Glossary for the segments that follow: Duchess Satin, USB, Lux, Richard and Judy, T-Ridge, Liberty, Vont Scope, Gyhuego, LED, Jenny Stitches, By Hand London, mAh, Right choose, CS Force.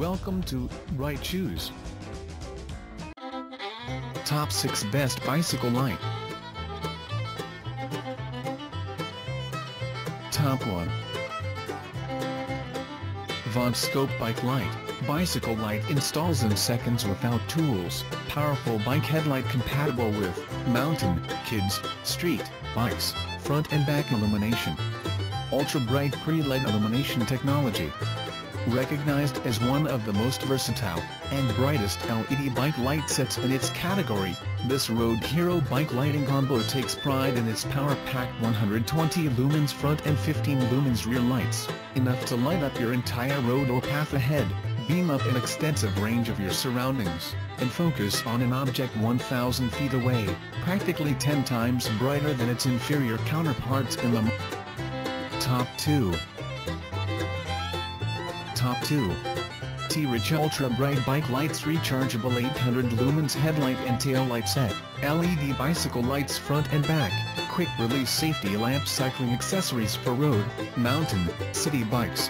Welcome to Right Choose. Top 6 Best Bicycle Light. Top 1. Vont Scope Bike Light. Bicycle light installs in seconds without tools. Powerful bike headlight compatible with mountain, kids, street, bikes, front and back illumination. Ultra bright pre-LED illumination technology. Recognized as one of the most versatile and brightest LED bike light sets in its category, this road hero bike lighting combo takes pride in its power-packed 120 lumens front and 15 lumens rear lights, enough to light up your entire road or path ahead, beam up an extensive range of your surroundings, and focus on an object 1,000 feet away, practically 10 times brighter than its inferior counterparts in the Top 2. Top 2. T-Ridge Ultra Bright Bike Lights Rechargeable 800 Lumens Headlight and Tail Light Set, LED Bicycle Lights Front and Back, Quick Release Safety Lamp Cycling Accessories for Road, Mountain, City Bikes.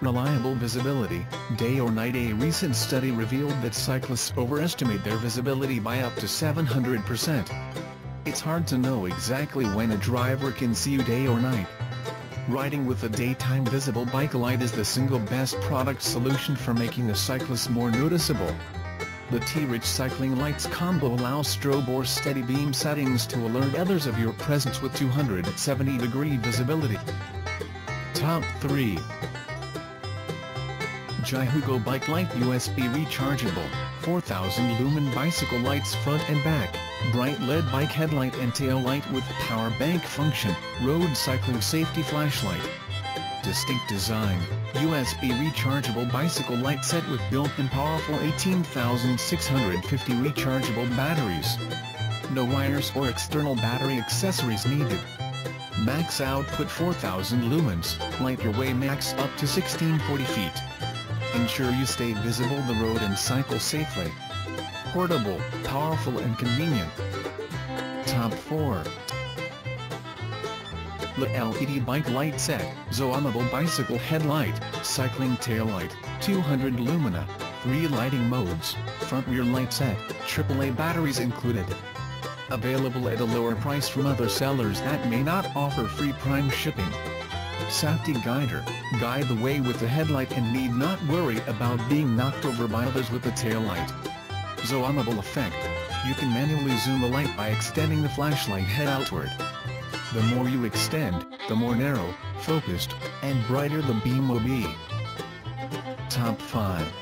Reliable visibility, day or night. A recent study revealed that cyclists overestimate their visibility by up to 700%. It's hard to know exactly when a driver can see you day or night. Riding with a daytime visible bike light is the single best product solution for making the cyclist more noticeable. The T-Ridge Cycling Lights combo allows strobe or steady beam settings to alert others of your presence with 270-degree visibility. Top 3. Gyhuego Bike Light USB Rechargeable, 4,000 lumen bicycle lights front and back, bright LED bike headlight and tail light with power bank function, road cycling safety flashlight. Distinct design, USB rechargeable bicycle light set with built-in powerful 18,650 rechargeable batteries. No wires or external battery accessories needed. Max output 4,000 lumens, light your way max up to 1640 feet. Ensure you stay visible the road and cycle safely. Portable, powerful and convenient. Top 4. The LED Bike Light Set, Zoomable Bicycle Headlight, Cycling Tail Light, 200 Lumina, 3 lighting modes, front rear light set, AAA batteries included. Available at a lower price from other sellers that may not offer free prime shipping. Safety Guider, guide the way with the headlight and need not worry about being knocked over by others with the taillight. Zoomable effect, you can manually zoom the light by extending the flashlight head outward. The more you extend, the more narrow, focused, and brighter the beam will be. Top 5.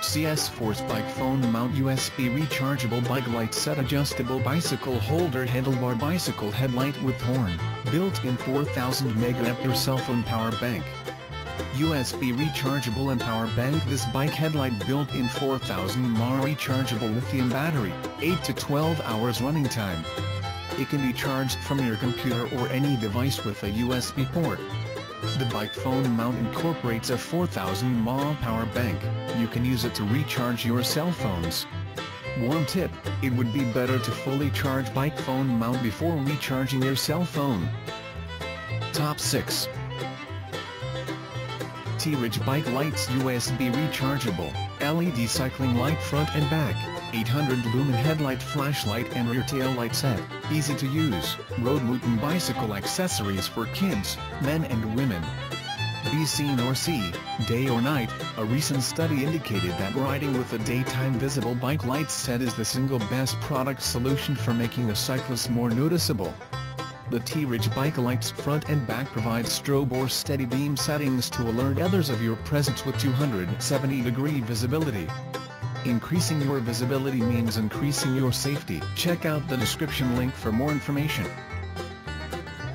CS Force Bike Phone Mount USB Rechargeable Bike Light Set Adjustable Bicycle Holder Handlebar Bicycle Headlight with Horn, built-in 4,000 mAh cell phone power bank. USB rechargeable and power bank. This bike headlight built in 4,000 mAh rechargeable lithium battery, 8 to 12 hours running time. It can be charged from your computer or any device with a USB port. The bike phone mount incorporates a 4,000 mAh power bank. You can use it to recharge your cell phones. Warm tip, it would be better to fully charge bike phone mount before recharging your cell phone. Top 6. T-Ridge Bike Lights USB Rechargeable, LED Cycling Light Front and Back, 800 Lumen Headlight Flashlight and Rear Tail Light Set, easy to use, road mountain bicycle accessories for kids, men and women. Be seen or see, day or night. A recent study indicated that riding with a daytime visible bike light set is the single best product solution for making the cyclist more noticeable. The T-Ridge Bike Lights front and back provides strobe or steady beam settings to alert others of your presence with 270-degree visibility. Increasing your visibility means increasing your safety. Check out the description link for more information.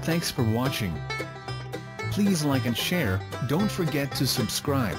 Thanks for watching. Please like and share, don't forget to subscribe.